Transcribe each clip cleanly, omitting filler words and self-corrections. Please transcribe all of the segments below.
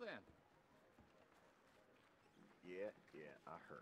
Well then. Yeah, I heard.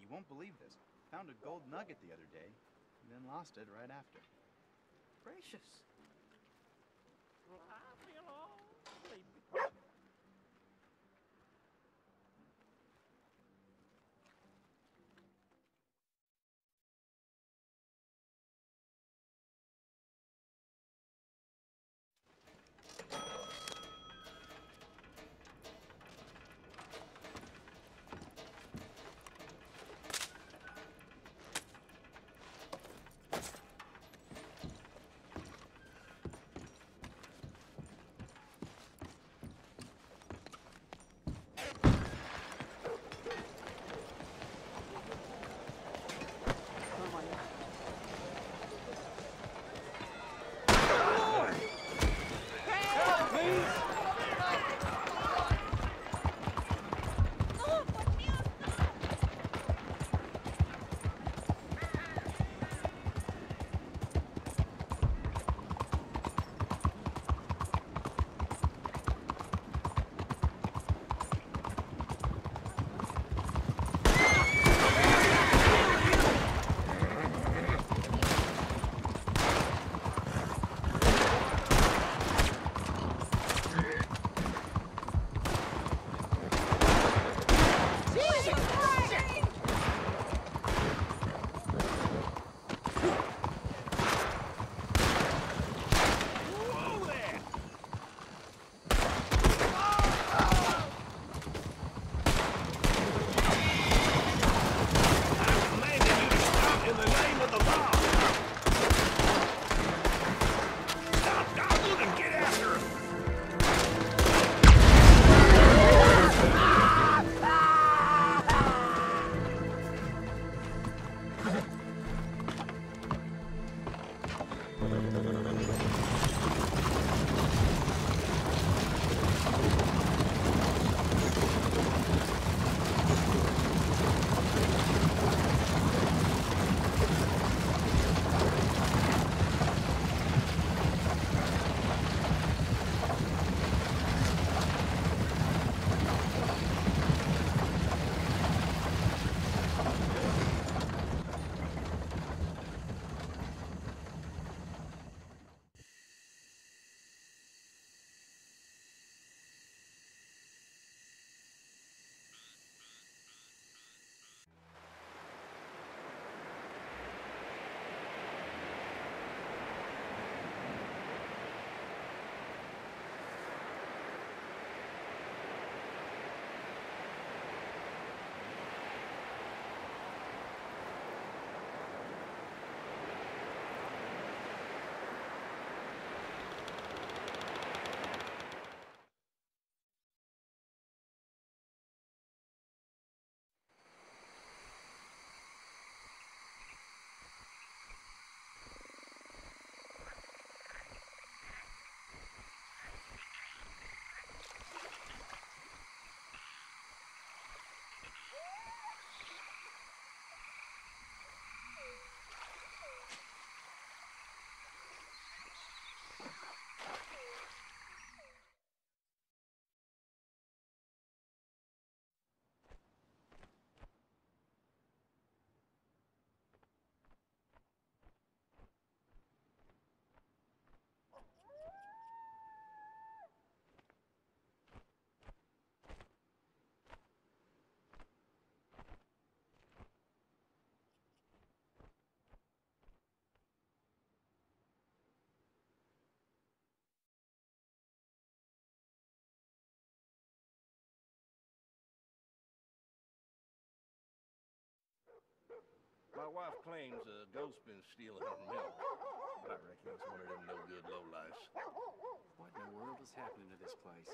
You won't believe this. Found a gold nugget the other day, and then lost it right after. Gracious. wife claims a ghost's been stealing her milk, but I reckon it's one of them no-good lowlifes. What in the world is happening to this place?